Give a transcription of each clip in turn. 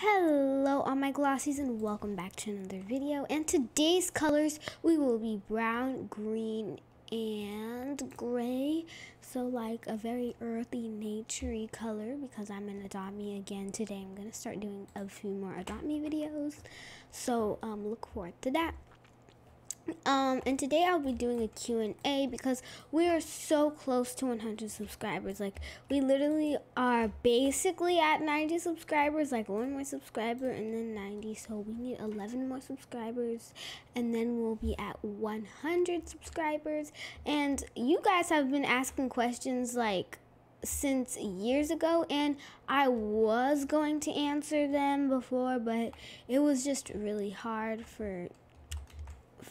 Hello all my glossies and welcome back to another video. And today's colors we will be brown, green, and gray. So like a very earthy, naturey color because I'm in Adopt Me again today. I'm gonna start doing a few more Adopt Me videos. So look forward to that. And today I'll be doing a Q&A because we are so close to 100 subscribers. Like, we literally are basically at 90 subscribers, like one more subscriber and then 90. So we need 11 more subscribers and then we'll be at 100 subscribers. And you guys have been asking questions like since years ago, and I was going to answer them before, but it was just really hard for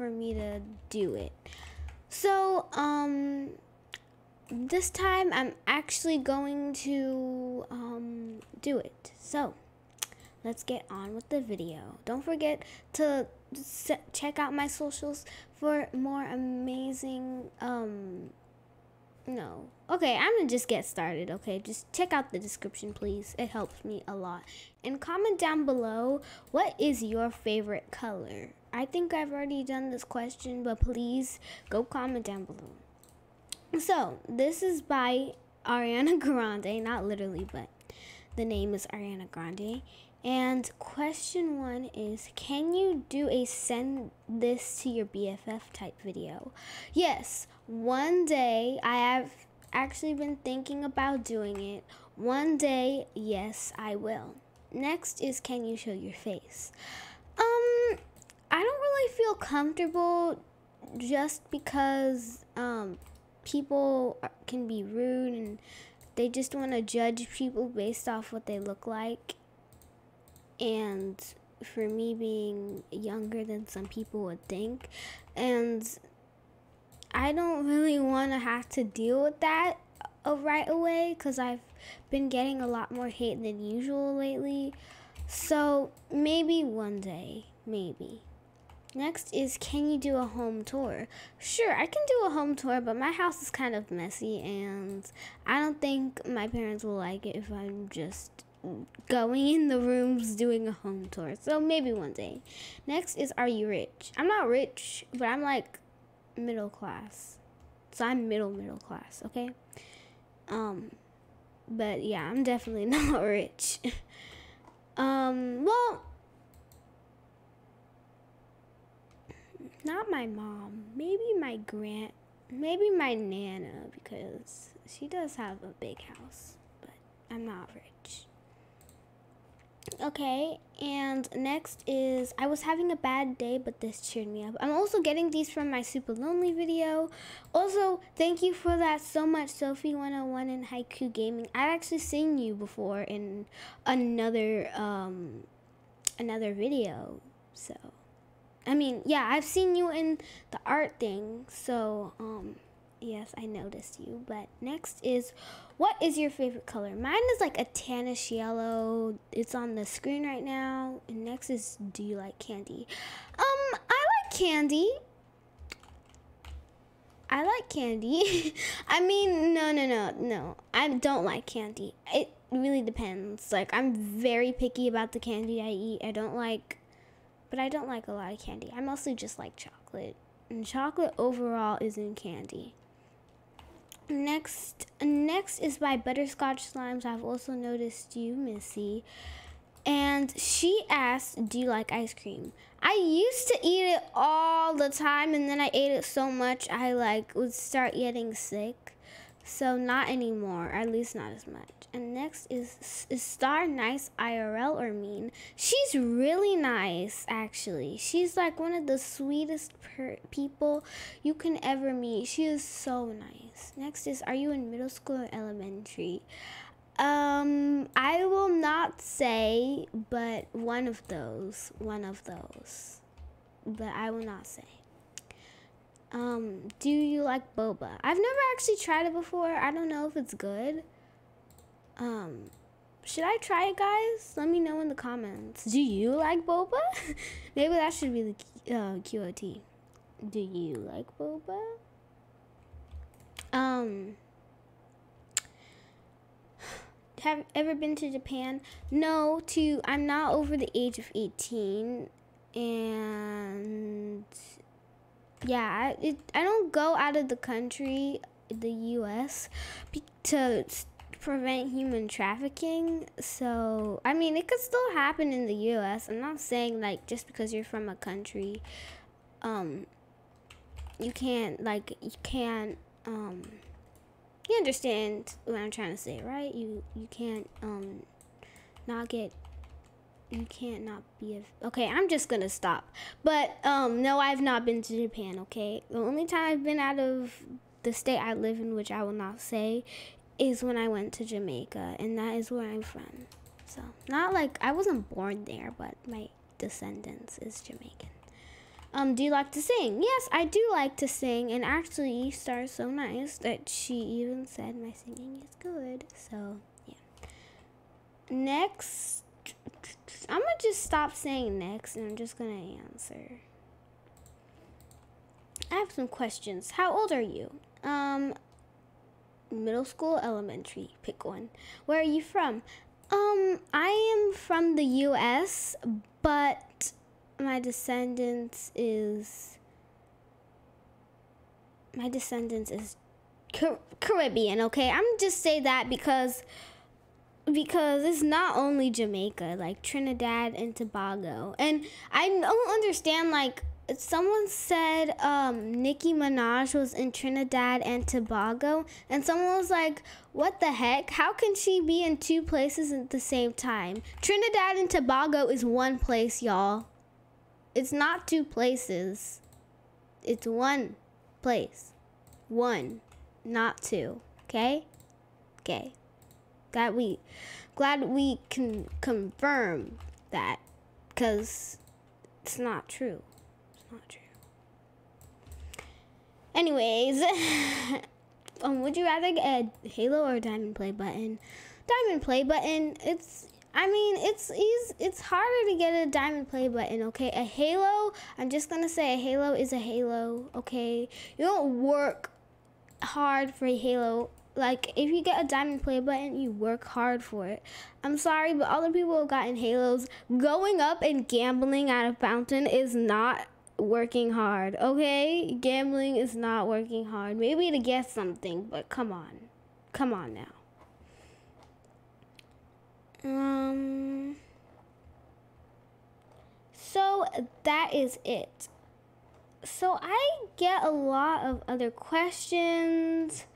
me to do it. So this time I'm actually going to do it, so let's get on with the video. Don't forget to check out my socials for more amazing I'm gonna just get started. Okay, just check out the description, please. It helps me a lot. And comment down below, what is your favorite color? I think I've already done this question, but please go comment down below. So, this is by Ariana Grande. Not literally, but the name is Ariana Grande. And question one is, can you do a send this to your BFF type video? Yes, one day. I have actually been thinking about doing it. One day, yes, I will. Next is, can you show your face? I don't really feel comfortable just because people can be rude and they just want to judge people based off what they look like. And for me being younger than some people would think, and I don't really want to have to deal with that right away because I've been getting a lot more hate than usual lately. So maybe one day, maybe. Next is, can you do a home tour? Sure, I can do a home tour, but my house is kind of messy and I don't think my parents will like it if I'm just going in the rooms doing a home tour. So maybe one day. Next is, are you rich? I'm not rich, but I'm like middle class. So I'm middle class, okay? But yeah, I'm definitely not rich. Well, not my mom. Maybe my maybe my nana, because she does have a big house, but I'm not rich. Okay, and next is, I was having a bad day, but this cheered me up. I'm also getting these from my Super Lonely video. Also, thank you for that so much, Sophie 101 and Haiku Gaming. I've actually seen you before in another another video. So, I mean, yeah, I've seen you in the art thing. So, yes, I noticed you. But next is, what is your favorite color? Mine is like a tannish yellow. It's on the screen right now. And next is, do you like candy? I like candy. I like candy. I mean, no. I don't like candy. It really depends. Like, I'm very picky about the candy I eat. I don't like a lot of candy. I mostly just like chocolate. And chocolate overall is in candy. Next is by Butterscotch Slimes. I've also noticed you, Missy. And she asked, do you like ice cream? I used to eat it all the time, and then I ate it so much I like would start getting sick. So not anymore, at least not as much. And next is Star Nice IRL or mean? She's really nice, actually. She's like one of the sweetest people you can ever meet. She is so nice. Next is, are you in middle school or elementary? I will not say, but one of those. But I will not say. Do you like boba? I've never actually tried it before. I don't know if it's good. Should I try it, guys? Let me know in the comments. Do you like boba? Maybe that should be the QOT. Do you like boba? have ever been to Japan? No, I'm not over the age of 18, and yeah, I don't go out of the country, the U.S., to prevent human trafficking. So I mean, it could still happen in the U.S. I'm not saying like just because you're from a country, you understand what I'm trying to say, right? You can't you can't not be okay, I'm just gonna stop. But no, I've not been to Japan. Okay, the only time I've been out of the state I live in, which I will not say, is when I went to Jamaica, and that is where I'm from. So not like I wasn't born there, but my descendants is Jamaican. Do you like to sing? Yes, I do like to sing, and actually Star's so nice that she even said my singing is good. So yeah, next. I'm gonna just stop saying next, and I'm just gonna answer. I have some questions. How old are you? Middle school, elementary, pick one. Where are you from? I am from the U.S., but my descendants is Caribbean. Okay, I'm just say that because it's not only Jamaica, like Trinidad and Tobago. And I don't understand, like, someone said Nicki Minaj was in Trinidad and Tobago, and someone was like, what the heck? How can she be in two places at the same time? Trinidad and Tobago is one place, y'all. It's not two places. It's one place. One, not two, okay? Okay. Glad we can confirm that, because it's not true. It's not true. Anyways, would you rather get a Halo or a Diamond Play button? Diamond Play button. It's harder to get a Diamond Play button, okay? A Halo, I'm just gonna say a Halo is a Halo, okay? You don't work hard for a Halo. Like, if you get a Diamond Play button, you work hard for it. I'm sorry, but all the people who got in Halos, going up and gambling at a fountain is not working hard, okay? Gambling is not working hard. Maybe to get something, but come on. Come on now. So, that is it. So, I get a lot of other questions.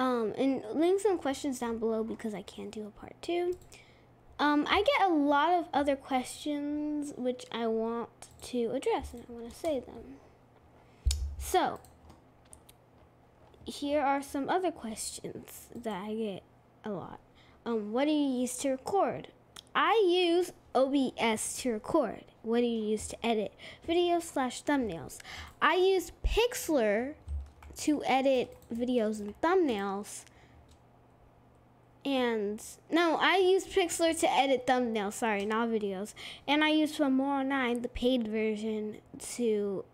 And link some questions down below because I can do a part 2. I get a lot of other questions which I want to address, and I want to say them. So, here are some other questions that I get a lot. What do you use to record? I use OBS to record. What do you use to edit? Videos/thumbnails. I use Pixlr to edit videos and thumbnails. And no, I use Pixlr to edit thumbnails, sorry, not videos. And I use Filmora 9, the paid version, to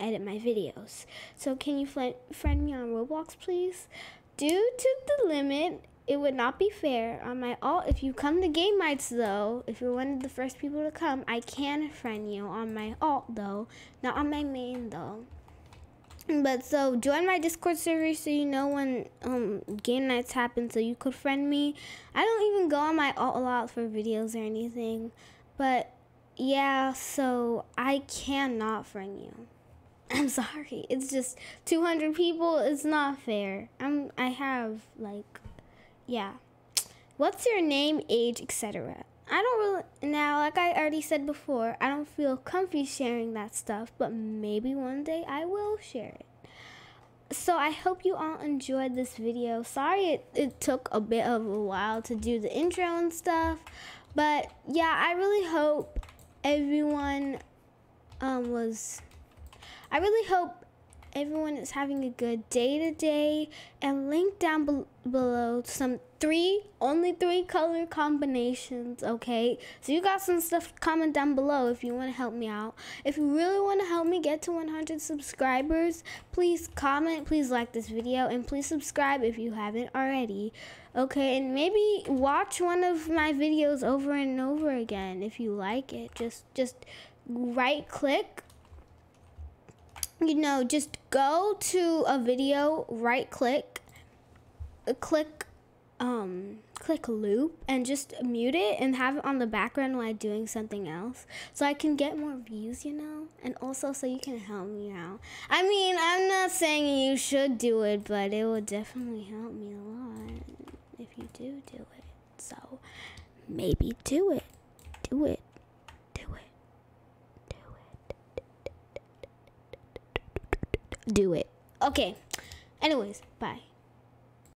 edit my videos. So can you friend me on Roblox, please? Due to the limit, it would not be fair on my alt. If you come to game nights though, if you're one of the first people to come, I can friend you on my alt though, not on my main though. But so join my Discord server so you know when game nights happen, so you could friend me. I don't even go on my alt a lot for videos or anything, but yeah, so I cannot friend you. I'm sorry, it's just 200 people. It's not fair. I have like, yeah. What's your name, age, etc.? I don't really, now, like I already said before, I don't feel comfy sharing that stuff, but maybe one day I will share it. So I hope you all enjoyed this video. Sorry it took a bit of a while to do the intro and stuff, but yeah, I really hope everyone I really hope everyone is having a good day today, and link down below some only three color combinations, okay? So you got some stuff, comment down below if you want to help me out. If you really want to help me get to 100 subscribers, please comment, please like this video, and please subscribe if you haven't already, okay? And maybe watch one of my videos over and over again if you like it. Just right click, you know, just go to a video, right click, click loop, and just mute it and have it on the background while doing something else, so I can get more views, you know, and also so you can help me out. I mean, I'm not saying you should do it, but it will definitely help me a lot if you do it. So maybe do it. Okay, anyways, bye.